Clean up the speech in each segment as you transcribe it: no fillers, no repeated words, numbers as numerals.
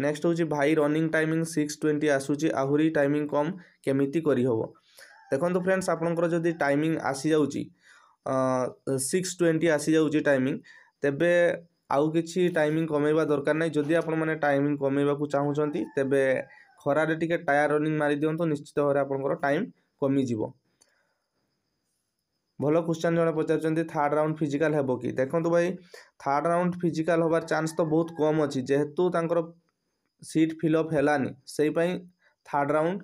Next हूँ भाई running timing 6:20 आसूची आहुरी टाइमिंग कम केमिति करी होबो। देखो फ्रेंड्स आपनकर जदि टाइमिंग आसी जाउची 6:20 आसी जाउची टाइमिंग तेबे आउ किछि टाइमिंग कमेबा दरकार नै। जदि आपण माने टाइमिंग कमेबा को चाहउछंती तेबे खरा रे टिके टायर रनिंग मारि दियंतो, निश्चित भाव आपनकर टाइम कमी जीवो। भलो क्वेश्चन जड़े पचार थर्ड राउंड फिजिकाल हेब कि? देखो भाई थर्ड राउंड फिजिकाल हबार चांस तो बहुत कम अच्छी, जेहेतु तांकर सीट फिलअप हेलानी से third round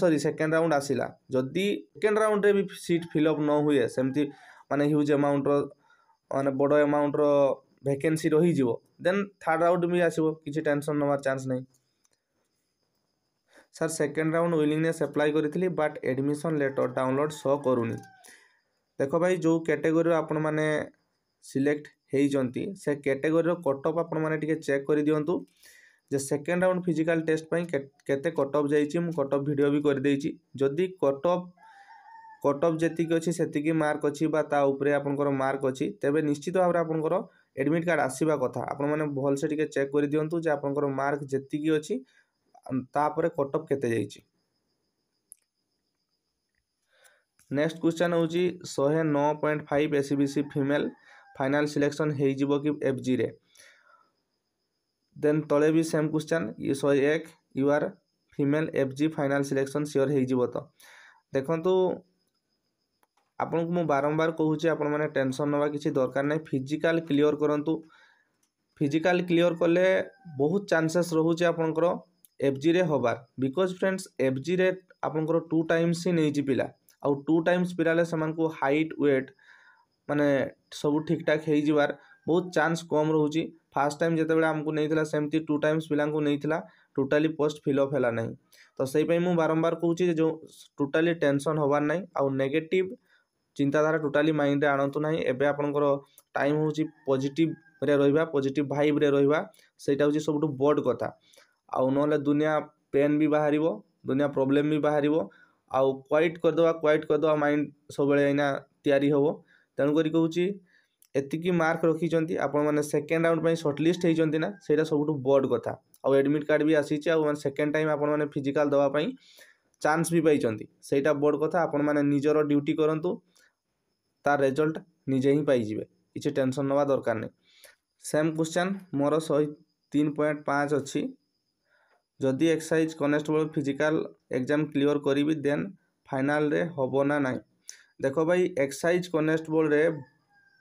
sorry second round आसला। जदि सेकेंड राउंड रे भी सीट फिलअप न हुए सेमती माने ह्यूज अमाउंट रो माने बड़ अमाउंट रो वैकेंसी रही जीवो, देन थर्ड राउंड भी आसीबो, किछि टेंशन नबार चांस नहीं। Sir second round willingness apply करी but admission letter download show करूनी। देखो भाई जो कैटेगरी आपण माने सिलेक्ट होती से कैटेगरी कट ऑफ आपण माने टिके चेक कर दिंतु जे सेकेंड राउंड फिजिकल टेस्ट पाई केते कट ऑफ जाइछि। मु कट ऑफ वीडियो भी कर देइछि, जदि कट ऑफ जतिक अछि सेतिक मार्क अछि बा ता उपरे आपनकर मार्क अछि तेबे निश्चित भाव आपनकर एडमिट कार्ड आसीबा कथा। आपण माने भल से टिके चेक कर दिंतु जे आपनकर मार्क जतिक अछि तापरे कट ऑफ केते जाइछि। नेक्स्ट क्वेश्चन हूँ 109.5 एससीबीसी फीमेल फाइनल सिलेक्शन हो कि एफजी रे? देन तले भी same question 101 you are female FG final selection sure हो तो। देखु आपन को बारंबार कहूँ आपण मैंने टेंशन नवा किसी दरकार नहीं, फिजिकल क्लीयर करूँ। फिजिकल क्लीयर कले बहुत चांसेस रोचे आपंकर एफजी रे हबार, बिकज फ्रेंड्स एफजी रे आपंकर 2 टाइम्स ही नहीं पिला आउ 2 टाइम्स पिराले को हाइट वेट माने सब ठीक ठाक हो जाबार बहुत चांस कम रोचे। फास्ट टाइम जिते आमको नहीं सेमती 2 टाइम्स पिला नहीं टोटाली पोस्ट फिलअप है ना, तो से मुझे बारंबार कहूँ जो टोटाली टेंशन होबार नहीं आउ नेगेटिव चिंताधारा टोटाली माइंड आणतु ना। एबे आपनकर टाइम हूँ पॉजिटिव रे रहिबा, पॉजिटिव वाइब रे रहिबा, सेटा हूँ सबठु बड़ कथा। आउ न दुनिया पेन भी बाहरिबो, दुनिया प्रॉब्लम भी बाहरिबो, आउ क्वाइट करदवा माइंड सब एना तैयारी होबो। तेणुक कहूँ एतिकी मार्क रखी आपण मैंने सेकेंड राउंड में शॉर्टलिस्ट होती ना, सहीटा सबुठ बड़ कथा। आउ एडमिट कार्ड भी आसी सेकेंड टाइम आपण मैंने फिजिकाल दवापाई चांस भी पाई, सहीटा बड़ कथा। आपण मैंने निजर ड्यूटी करूँ, तार रिजल्ट निजे ही पाइबे, किसी टेंशन नवा दरकार नहीं। सेम क्वेश्चन मोर 103.5 अच्छी जदि excise constable physical exam clear करी देन फाइनल रे होबना ना? देखो भाई एक्साइज कनेस्टेबल रे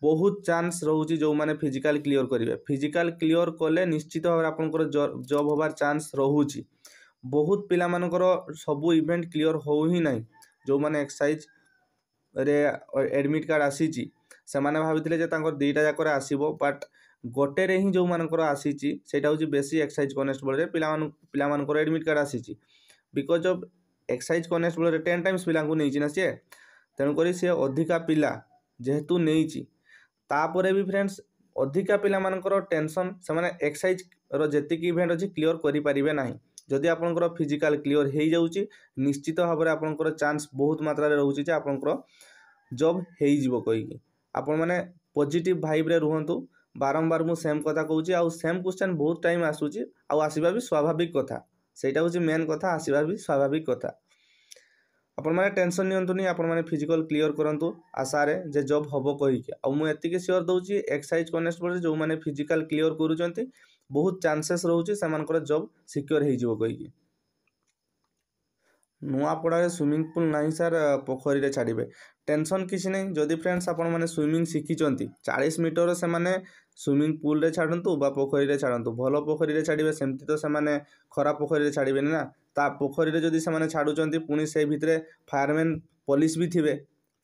बहुत चांस रोचे जो माने फिजिकाल क्लीयर करेंगे। फिजिकाल क्लीयर कले निश्चित भाव आपनकर जॉब होबार चांस रोचे। बहुत पिला मानकर सबू इवेंट क्लीयर हो ही ना, जो माने एक्साइज रे एडमिट कार्ड आसी से माने भाविथिले दुईटा जाकर आसीबो बट गोटे रे ही जो मानकर आसी सेटा हूँ बेसी एक्साइज कनेस्टेबल रे पिला मानकर एडमिट कार्ड आसी, बिकज ऑफ एक्साइज कनेस्टेबल रे 10 टाइम्स पिला को नहीं ना सी, तेणुक सी अधिका पिला जेहेतु नहीं। तापर भी फ्रेंड्स अधिका पिला मानकर टेंशन से माने एक्साइज रो जेतिक इवेंट अछि क्लीयर करि परिबे नाही। जदि आपनकर फिजिकाल क्लीयर हो जाउची निश्चित भाव आपनकर चांस बहुत मात्रा रे रहउची जे आपनकर जॉब हेइ जीवो कहिकी। आपण माने पॉजिटिव वाइब रे रहंतु, बारंबार मु सेम कथा कहूँ। आउ सेम क्वेश्चन बहुत टाइम आसूची, आसवा भी स्वाभाविक कथा, सहीटा हूँ मेन कथा, आसवा भी स्वाभाविक कथा। आपण माने टेंशन नियंतुनी, आपण माने फिजिकल क्लीयर करंतु आशा रे जे जॉब हबो कहिके। आउ मु एतिके शेयर दउची एक्सरसाइज कनेस्टेबल जो माने फिजिकल क्लीयर करूचंती बहुत चांसेस रहउची सेमानकर जॉब सिक्योर हे जीवो कहिके। नुआपड़ा स्विमिंग पुल ना सर पोखरी रे छाड़बे, टेंशन किसी नहीं। जदि फ्रेंड्स आपण माने स्विमिंग शिखिचंती 40 मीटर से माने स्विमिंग पुल रे छाड़ंतु बा पोखरी रे छाड़ंतु, भलो पोखरी रे छाड़बे, सेमती तो से माने खराब पोखरी रे छाड़बे ना। ता पोखरी रे जदि से माने छाड़ुचंती पुनी से भितरे फायरमैन पुलिस भी थिबे,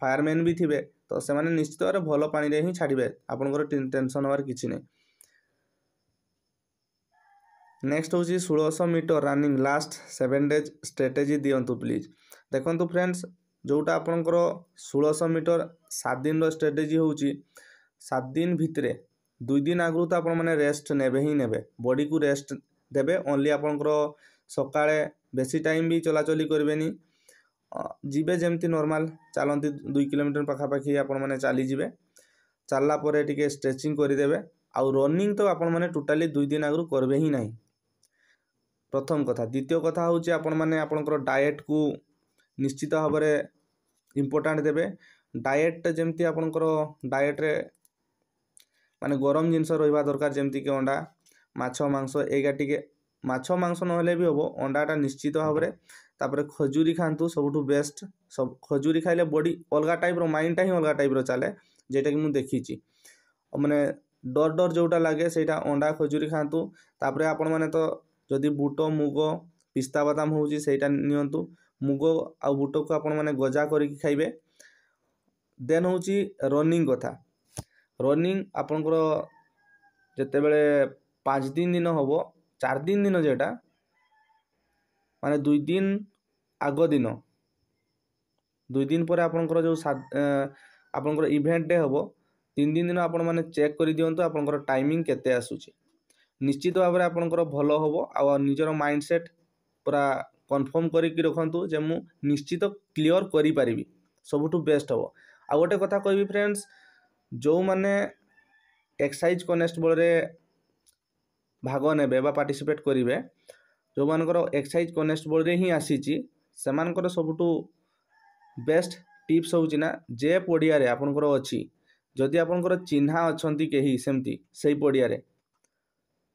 फायरमैन भी थिबे, तो से माने निश्चित रे भलो पानी रे ही छाड़बे, आपनकर टेंशन होबार किसी नहीं। नेक्स्ट हूँ 1600 meter running last 7 days strategy दिंतु प्लीज। देखु फ्रेंड्स जोटा आपणकर 1600 मीटर 7 दिन स्ट्रेटेजी हूँ 7 दिन भितर 2 दिन आगु तो आपने रेस्ट नेबे ही नेबे, बॉडी को रेस्ट देबे ओनली। आपणकर सकाळे बेसी टाइम भी चलाचली करबेनी, जीवे जमती नॉर्मल चलती 2 किलोमीटर पाखापाखी आपने चलीजे, चलला टिके स्ट्रेचिंग करदेवे। आउ रनिंग तो आपने टोटाली 2 दिन आगु करबे ही ना, प्रथम कथा। द्वितीय कथा हूँ आपण मैंने आपंकर डाएट को निश्चित भाव में इम्पोर्टाट देवे। डाएट जमती आपंकर डाएट्रे माने गरम जिनस रहा दरकार जमती कि अंडा माछ मांस एगा टिके माछ मांस नहले भी हम अंडाटा निश्चित भाव में। तापर खजूरी खातु सबुठु बेस्ट। सब खजूरी खाइले बॉडी अलग टाइप रो माइंड ही अलग टाइप रो चले जेटा कि मुझे देखी मैंने डर डर जोटा लगे सेटा अंडा खजूरी खातु। तापर आपण मैंने तो जदि बुट मुग पिस्ता बादाम होटा निंतु मुग आ बुट को आपण मैंने गजा करके खाइबे। देन हूँ रनिंग कथा। रनिंग आपणकर जिते बड़े 5 दिन हम 4 दिन जेटा माने 2 दिन आग दिन 2 दिन पर आपणकर जो आपणकर इवेंट डे हम 3 दिन आपण मैंने चेक कर दिवत आपणकर टाइमिंग केते आसुची। निश्चित भाव में आपणकर भल हम आ निजर माइंडसेट पूरा कन्फर्म करके रखुँ जे मु निश्चित क्लीयर करि पारिबी सबुठु बेस्ट हम। आ गोटे कथा कहबी फ्रेंड्स, जो माने एक्सरसाइज कनेस्टेबल रे भाग नेबे बा पार्टिसिपेट करिबे, जो मानकर एक्सरसाइज कनेस्टेबल रे ही आसीची सेमानकर सबुठु बेस्ट टिप्स होउची ना जे पडिया रे आपनकर अछि जदि आपनकर चिन्हा अछंती केही सेमती सेही पडिया रे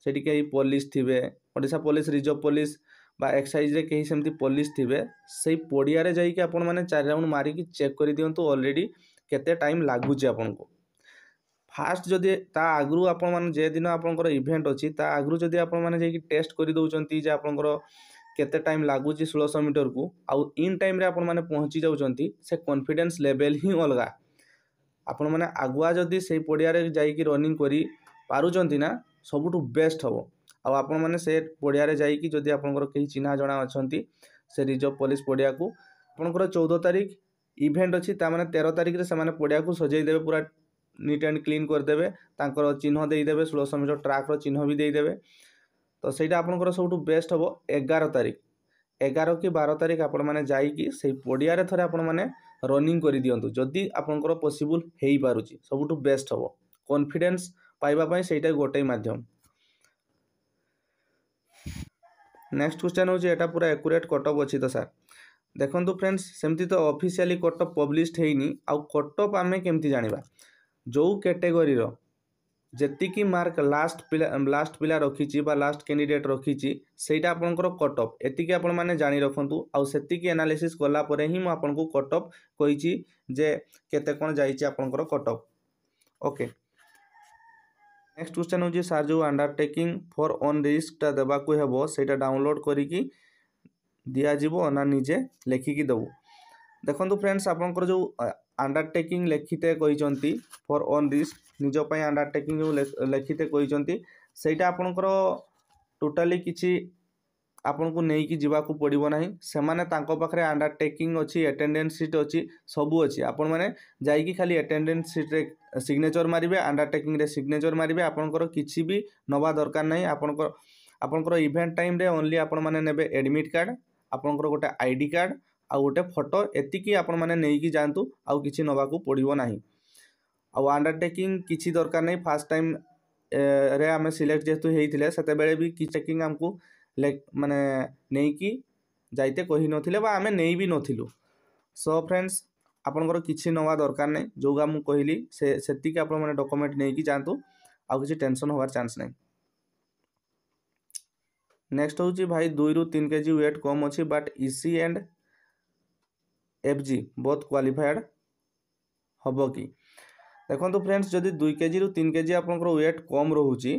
सेठी केही पुलिस थिबे ओडिसा पुलिस रिजर्व पुलिस बा एक्सरसाइज रे केही सेमती पुलिस थिबे सेही पडिया रे जाई के आपन माने 4 राउंड मारी की चेक करि दियंतु ऑलरेडी केते टाइम लागुची आपनको। फास्ट जदि ता आगु आपण माने जे दिन आपनकर इवेंट अछि ता आगु जदि आपण माने जे कि टेस्ट करि दउचंती जे आपनकर केते टाइम लागुची 1600 मीटर को आ इन टाइम रे आपण माने पहुंची जाउचंती से कॉन्फिडेंस लेवल ही अलगा। आपण माने आगुआ जदि सेही पडिया रे जाई कि रनिंग करि पारुचंती ना सबुठु बेस्ट हबो। आ आपण माने से पडिया रे जाई कि जदि आपनकर केही चिन्हा जना अछंती से रिजर्व पुलिस पडिया को आपनकर 14 तारिख इवेंट अच्छी ताने 13 तारिख रे से पड़िया को सजई देवे पूरा नीट एंड क्लीन करदेवे तांकर चिन्ह देदेवे 1600 मीटर ट्राक रो चिन्ह भी देदेवे तो सहीटा आपनकर सबुठु बेस्ट हबो। 11 तारिख 11 कि 12 तारिख आपण माने जाई कि सेही पड़िया रे थरे आपण माने रनिंग करि दियंतु जदि आपनकर पॉसिबल हेई पारुची सबुठु बेस्ट हबो। कॉन्फिडेंस पाइबा पई सेहीटा गोटे माध्यम। नेक्स्ट क्वेश्चन हो जे एटा पूरा एक्यूरेट कटअप अछि तो सर देखंतु फ्रेंड्स सेमती तो ऑफिशियली कटअप पब्लिश हेनी आउ कटअप आमे केमती जानिबा जो कैटेगरी रो जेतिकी मार्क लास्ट पिला रखी बा लास्ट कैंडिडेट रखी सेटा आपनकर कटअप एतिकी आपण माने जानि रखंतु आउ सेतिकी एनालिसिस कला परे ही म आपनको कटअप कहिची जे केते कोन जाईची आपनकर कटअप। ओके नेक्स्ट क्वेश्चन हो जे सर जो अंडरटेकिंग फॉर ऑन रिस्क ता देबा को हेबो सेटा डाउनलोड करिकी दियाजिबो ना निजे लेखिकी देबो। देखंतु फ्रेंड्स आपनकर जो अंडरटेकिंग लेखिते कहिसंती फॉर ऑन रिस्क निजो पय अंडरटेकिंग जो लेखिते कहिसंती सेटा आपनकर टोटली किछि आपनकु नै कि जीवा को पड़िबो नाही सेमाने तांको पाखरे अंडरटेकिंग अछि अटेंडेंस सीट अछि सबु अछि आपन माने जाई कि खाली अटेंडेंस सीट रे सिग्नेचर मारिबे अंडरटेकिंग रे सिग्नेचर मारिबे आपनकर किछि भी नबा दरकार नाही। आपनकर आपनकर इवेंट टाइम रे ओनली आपण माने नेबे एडमिट कार्ड आपनकर गोटे आईडी कार्ड आ गोटे फोटो एतिकी आपण माने नै कि जानतु आ किछि नबा को पड़िबो नाही। आ अंडरटेकिंग किछि दरकार नै। फर्स्ट टाइम रे हमें सिलेक्ट जेतु हेइथिले सेते बेले भी कि चेकिंग हमकु माने नै कि जाइते कहि नथिले बा हमें नै भी नथिलु। सो फ्रेंड्स आपनकर किछि नबा दरकार नै जोगा मु कहिली से सेतिकी आपण माने डॉक्यूमेंट नै कि जानतु आ किछि टेंशन होवार चांस नै। नेक्स्ट हूँ भाई 2 रु 3 केजी वेट कम अच्छी बट इसी एंड एफजी बहुत क्वालिफाइड हम कि देखो फ्रेंड्स जदि 2 केजी रु 3 केजी आपंकर वेट कम रोचे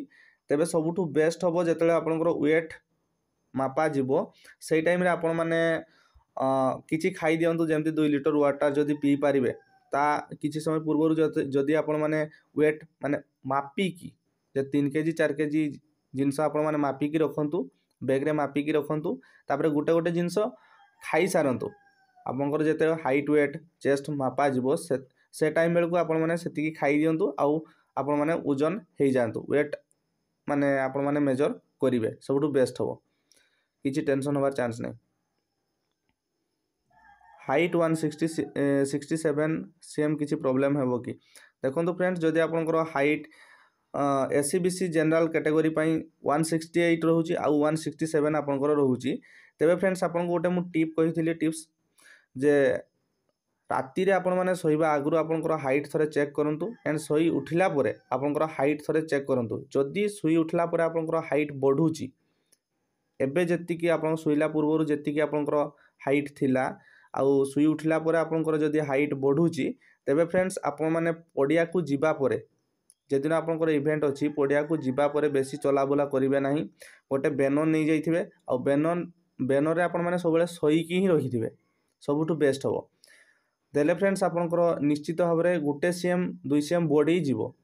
तेरे सबुठु बेस्ट हम जो आपंकर वेट मापा जीव से टाइम आपण मैंने किसी खाई दिंतु जमी 2 लिटर वाटर जदि पी पारे ता किसी समय पूर्व जदि आपण मैंने वेट माने मापिकी 3 केजी 4 केजी जिनस आपण मैंने मापिकी रखंतु बैग्रे मापिकी रखंतु तापर गोटे गोटे जिनस खाई सारंतु आपनकर जेते हाइट वेट चेस्ट मापा जीवो से टाइम बेलकू आपण माने सेतिकी खाई दियंतु आउ आपण माने ओजन हेई जांतु वेट माने आपण माने मेजर करिवे सबटु बेस्ट हबो किछि टेंशन होबार चांस नै। हाइट 167 cm किछि प्रॉब्लम हेबो कि देखंतु फ्रेंड्स जदि आपनकर हाइट एससीबीसी जनरल कैटेगरी पाई 168 रोची आउ 167 आपंकर रोची। तेबे फ्रेंड्स आपन गोटे मु टिप कहिथिले टिप्स जे राति रे आपण माने सोइबा आगुरु आपनकर हाइट थरे चेक करंतु एंड सोई उठिला परे आपनकर हाइट थरे चेक करंतु। जदि सोई उठला परे आपनकर हाइट बढ़ुची एबे जतिकि आपण सोइला पूर्वरु जतिकि आपनकर हाइट थिला आउ सोई उठला परे आपनकर जदि हाइट बढ़ुची तेबे फ्रेंड्स आपण माने पडिया को जीवा परे जेदिन आपंकर इवेंट अच्छी पड़िया को जीवा परे बेसी चलाबुला करेंगे ना। गोटे बेनर नहीं जाइए आ बेनर आपण मैंने सब शोक ही रही थे सबुठ बेस्ट हे। देले फ्रेंड्स आपंकर निश्चित भाव में गोटे सीएम 2 सीएम बॉडी जीव।